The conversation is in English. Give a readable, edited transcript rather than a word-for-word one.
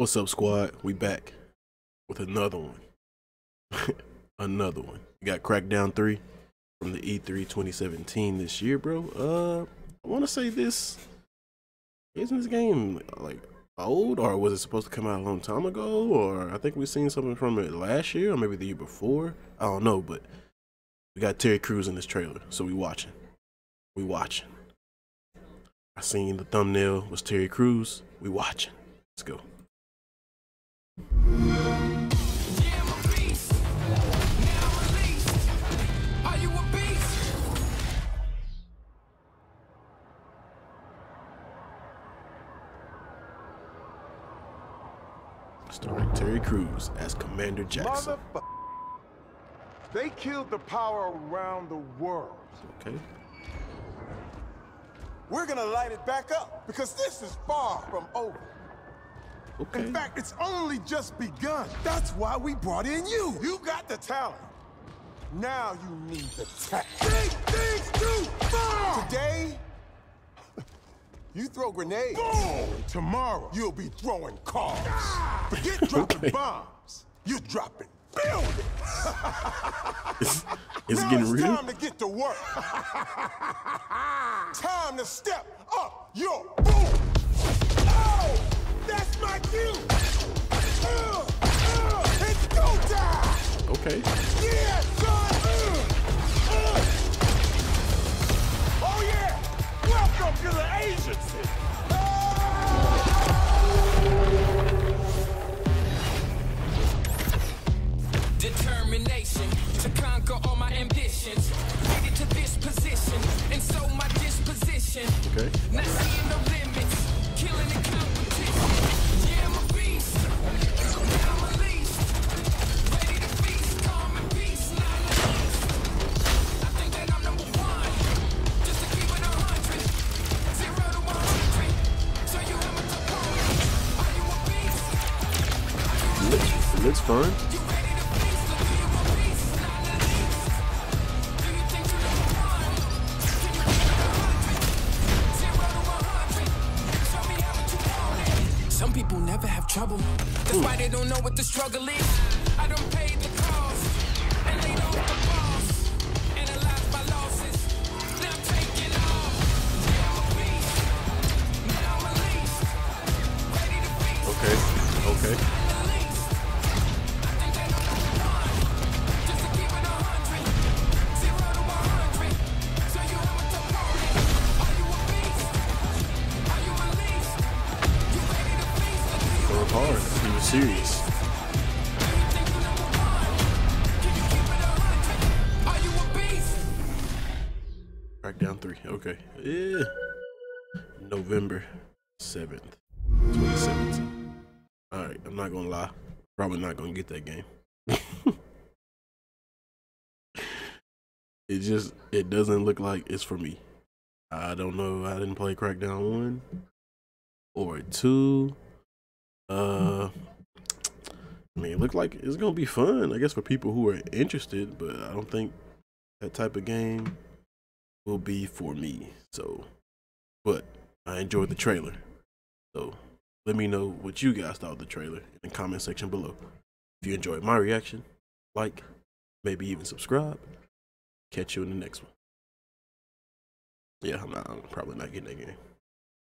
What's up, squad? We back with another one. We got Crackdown 3 from the E3 2017 this year, bro. I want to say isn't this game like old, or was it supposed to come out a long time ago? Or I think we've seen something from it last year, or maybe the year before. I don't know, but we got Terry Crews in this trailer, so we watching. I seen the thumbnail was Terry Crews. We watching. Let's go. Starring Terry Crews as Commander Jackson. They killed the power around the world. Okay. We're gonna light it back up because this is far from over. Okay. In fact, it's only just begun. That's why we brought in you. You got the talent. Now you need the tech. Take things too far! Today, you throw grenades. Boom! Tomorrow, you'll be throwing cars. Ah! Forget dropping bombs. You're dropping buildings. It's now getting real. It's time to get to work. Time to step up your boom. Oh! That's my cue! It's go time! Okay. Yeah, son! Oh, yeah! Welcome to the agency! Determination to conquer all my ambitions. Made it to this position, and so my disposition. Okay. Not seeing no limits, killing the competition. Looks fun. Some people never have trouble. That's why they don't know what the struggle is. I don't pay the cost and they know the boss. Analyze my losses. Now I'm taking off. Now I'm released. Now I'm released. Ready to feast. Okay. Okay. Serious. Crackdown 3. Okay. Yeah. November 7th, 2017. All right. I'm not gonna lie. Probably not gonna get that game. It doesn't look like it's for me. I don't know. I didn't play Crackdown 1 or 2. I mean, it looked like it's gonna be fun, I guess, for people who are interested, but I don't think that type of game will be for me. So, but I enjoyed the trailer. So let me know what you guys thought of the trailer in the comment section below. If you enjoyed my reaction, like, maybe even subscribe. Catch you in the next one. Yeah, I'm probably not getting that game.